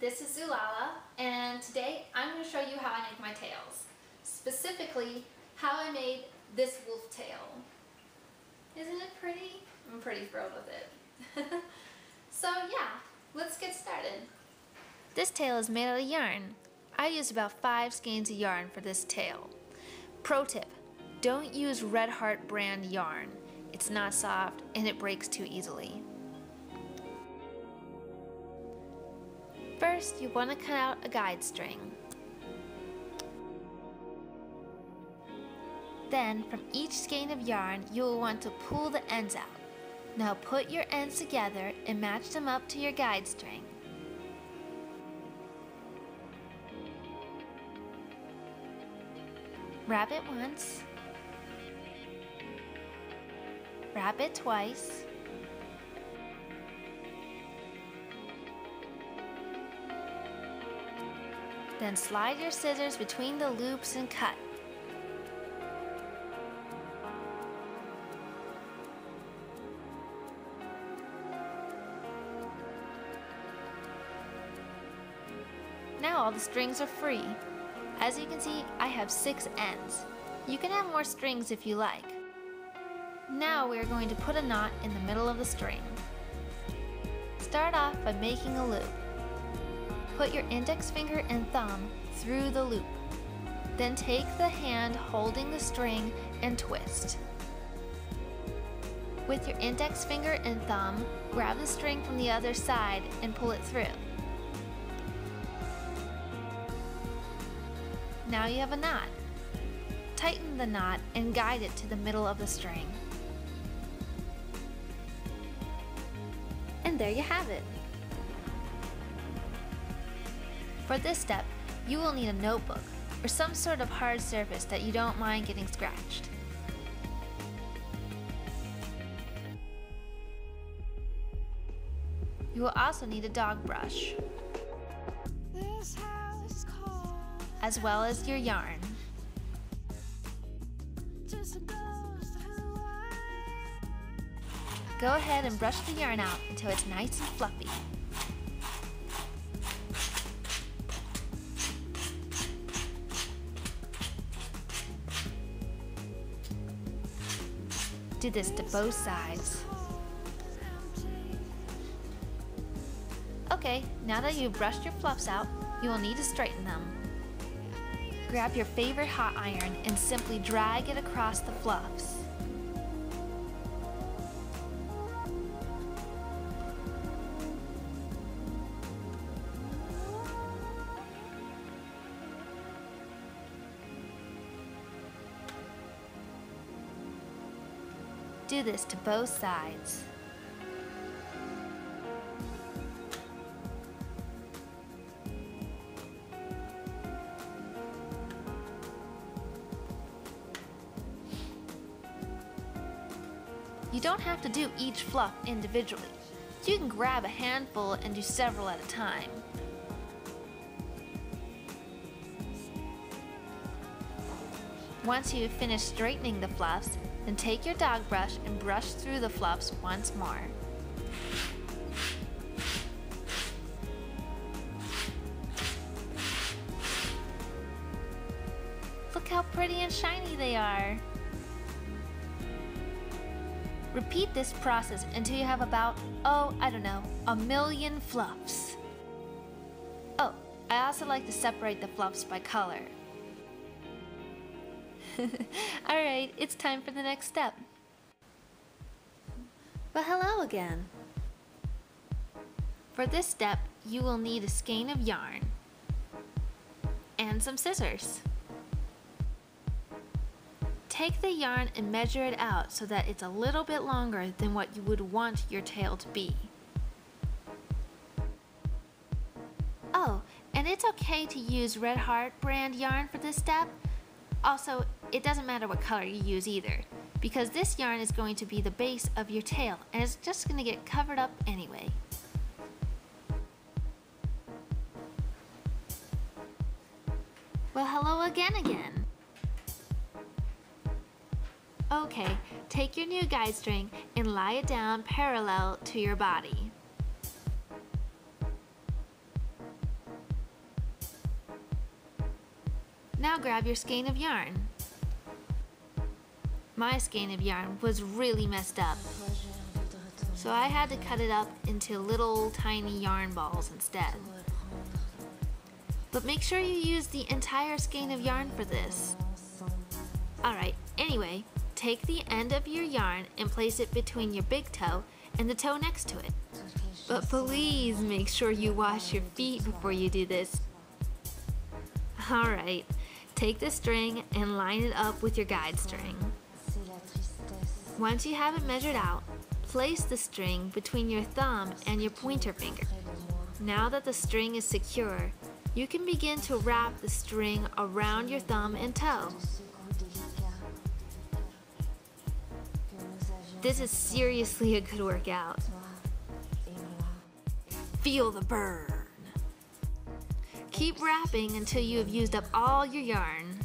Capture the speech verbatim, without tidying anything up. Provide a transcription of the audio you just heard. This is Zullala, and today I'm going to show you how I make my tails. Specifically, how I made this wolf tail. Isn't it pretty? I'm pretty thrilled with it. So yeah, let's get started. This tail is made out of yarn. I used about five skeins of yarn for this tail. Pro tip, don't use Red Heart brand yarn. It's not soft and it breaks too easily. First, you want to cut out a guide string. Then, from each skein of yarn, you will want to pull the ends out. Now put your ends together and match them up to your guide string. Wrap it once. Wrap it twice. Then slide your scissors between the loops and cut. Now all the strings are free. As you can see, I have six ends. You can have more strings if you like. Now we are going to put a knot in the middle of the string. Start off by making a loop. Put your index finger and thumb through the loop. Then take the hand holding the string and twist. With your index finger and thumb, grab the string from the other side and pull it through. Now you have a knot. Tighten the knot and guide it to the middle of the string. And there you have it. For this step, you will need a notebook or some sort of hard surface that you don't mind getting scratched. You will also need a dog brush, as well as your yarn. Go ahead and brush the yarn out until it's nice and fluffy. Do this to both sides. Okay, now that you've brushed your fluffs out, you will need to straighten them. Grab your favorite hot iron and simply drag it across the fluffs. Do this to both sides. You don't have to do each fluff individually. You can grab a handful and do several at a time. Once you've finished straightening the fluffs, then take your dog brush and brush through the fluffs once more. Look how pretty and shiny they are! Repeat this process until you have about, oh, I don't know, a million fluffs. Oh, I also like to separate the fluffs by color. Alright, it's time for the next step. Well, hello again. For this step, you will need a skein of yarn and some scissors. Take the yarn and measure it out so that it's a little bit longer than what you would want your tail to be. Oh, and it's okay to use Red Heart brand yarn for this step. Also, it doesn't matter what color you use either, because this yarn is going to be the base of your tail and it's just going to get covered up anyway. Well, hello again again. Okay, take your new guide string and lie it down parallel to your body. Now grab your skein of yarn. My skein of yarn was really messed up, so I had to cut it up into little tiny yarn balls instead. But make sure you use the entire skein of yarn for this. Alright, anyway, take the end of your yarn and place it between your big toe and the toe next to it. But please make sure you wash your feet before you do this. Alright, take the string and line it up with your guide string. Once you have it measured out, place the string between your thumb and your pointer finger. Now that the string is secure, you can begin to wrap the string around your thumb and toe. This is seriously a good workout. Feel the burn. Keep wrapping until you have used up all your yarn.